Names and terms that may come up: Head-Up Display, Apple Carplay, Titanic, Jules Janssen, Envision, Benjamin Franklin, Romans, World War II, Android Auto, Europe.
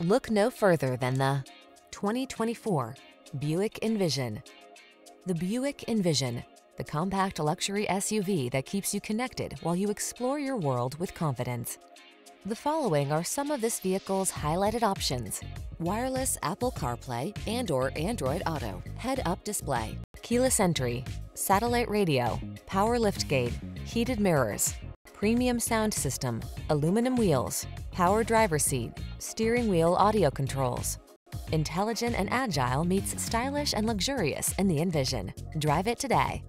Look no further than the 2024 Buick Envision. The Buick Envision, the compact luxury SUV that keeps you connected while you explore your world with confidence. The following are some of this vehicle's highlighted options: wireless Apple CarPlay and/or Android Auto, head-up display, keyless entry, satellite radio, power liftgate, heated mirrors, premium sound system, aluminum wheels, power driver seat, steering wheel audio controls. Intelligent and agile meets stylish and luxurious in the Envision. Drive it today.